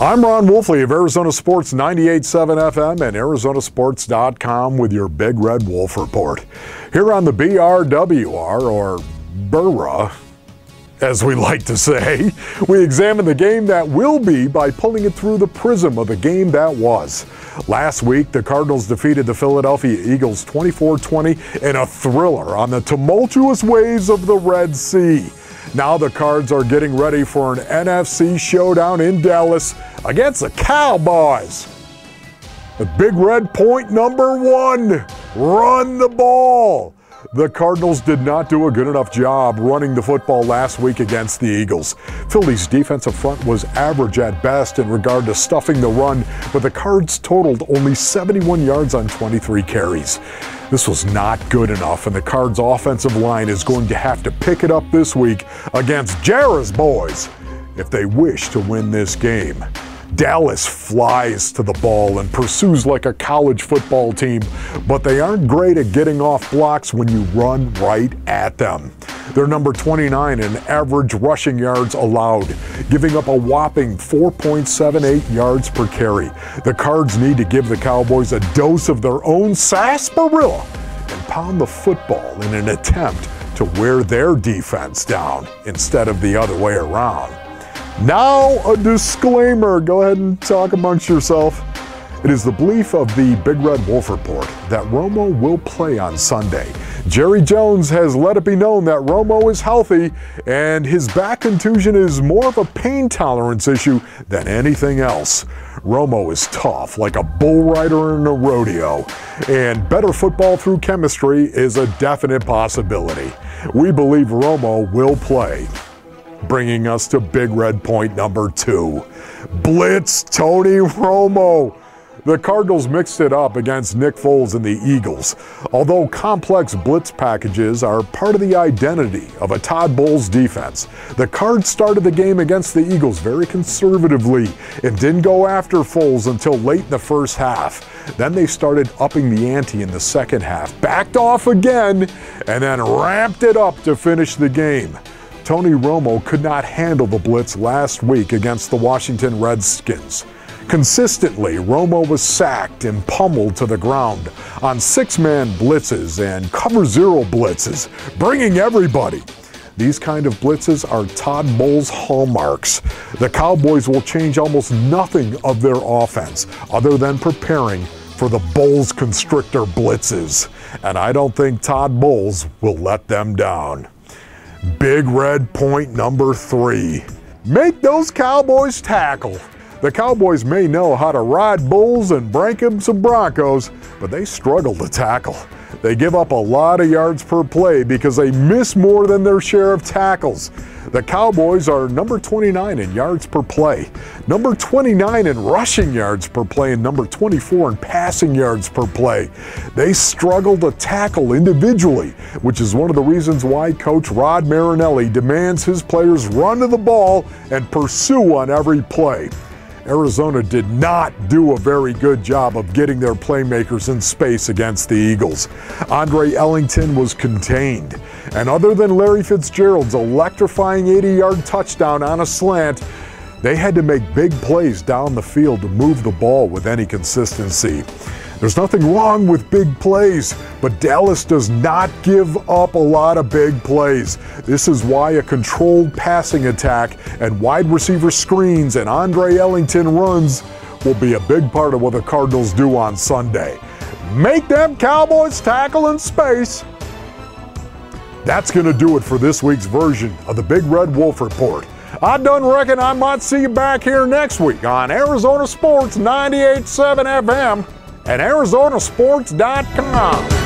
I'm Ron Wolfley of Arizona Sports 98.7 FM and ArizonaSports.com with your Big Red Wolf Report. Here on the BRWR, or BRWR, as we like to say, we examine the game that will be by pulling it through the prism of the game that was. Last week, the Cardinals defeated the Philadelphia Eagles 24-20 in a thriller on the tumultuous waves of the Red Sea. Now the Cards are getting ready for an NFC showdown in Dallas against the Cowboys. The Big Red point number one, run the ball. The Cardinals did not do a good enough job running the football last week against the Eagles. Philly's defensive front was average at best in regard to stuffing the run, but the Cards totaled only 71 yards on 23 carries. This was not good enough, and the Cards' offensive line is going to have to pick it up this week against Jerry's boys if they wish to win this game. Dallas flies to the ball and pursues like a college football team, but they aren't great at getting off blocks when you run right at them. They're number 29 in average rushing yards allowed, giving up a whopping 4.78 yards per carry. The Cards need to give the Cowboys a dose of their own sarsaparilla and pound the football in an attempt to wear their defense down instead of the other way around. Now, a disclaimer. Go ahead and talk amongst yourself. It is the belief of the Big Red Wolf Report that Romo will play on Sunday. Jerry Jones has let it be known that Romo is healthy, and his back contusion is more of a pain tolerance issue than anything else. Romo is tough, like a bull rider in a rodeo, and better football through chemistry is a definite possibility. We believe Romo will play. Bringing us to Big Red point number two. Blitz Tony Romo. The Cardinals mixed it up against Nick Foles and the Eagles. Although complex blitz packages are part of the identity of a Todd Bowles defense, the Cards started the game against the Eagles very conservatively and didn't go after Foles until late in the first half. Then they started upping the ante in the second half, backed off again, and then ramped it up to finish the game. Tony Romo could not handle the blitz last week against the Washington Redskins. Consistently, Romo was sacked and pummeled to the ground on six-man blitzes and cover-zero blitzes, bringing everybody. These kind of blitzes are Todd Bowles' hallmarks. The Cowboys will change almost nothing of their offense other than preparing for the Bowles constrictor blitzes, and I don't think Todd Bowles will let them down. Big Red point number three. Make those Cowboys tackle. The Cowboys may know how to ride bulls and break them some Broncos, but they struggle to tackle. They give up a lot of yards per play because they miss more than their share of tackles. The Cowboys are number 29 in yards per play, number 29 in rushing yards per play, and number 24 in passing yards per play. They struggle to tackle individually, which is one of the reasons why Coach Rod Marinelli demands his players run to the ball and pursue on every play. Arizona did not do a very good job of getting their playmakers in space against the Eagles. Andre Ellington was contained, and other than Larry Fitzgerald's electrifying 80-yard touchdown on a slant, they had to make big plays down the field to move the ball with any consistency. There's nothing wrong with big plays, but Dallas does not give up a lot of big plays. This is why a controlled passing attack and wide receiver screens and Andre Ellington runs will be a big part of what the Cardinals do on Sunday. Make them Cowboys tackle in space. That's going to do it for this week's version of the Big Red Wolf Report. I done reckon I might see you back here next week on Arizona Sports 98.7 FM. And ArizonaSports.com.